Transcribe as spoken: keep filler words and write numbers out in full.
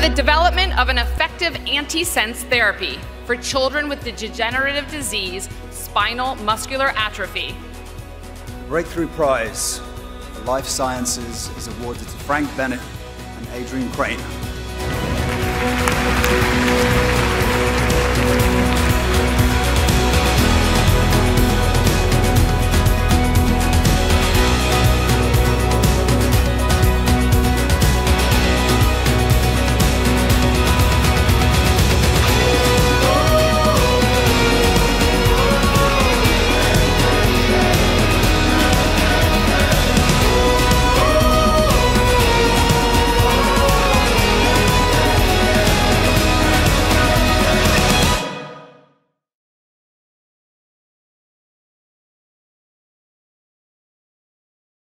for the development of an effective anti-sense therapy for children with the degenerative disease spinal muscular atrophy. Breakthrough Prize for Life Sciences is awarded to Frank Bennett and Adrian Crane.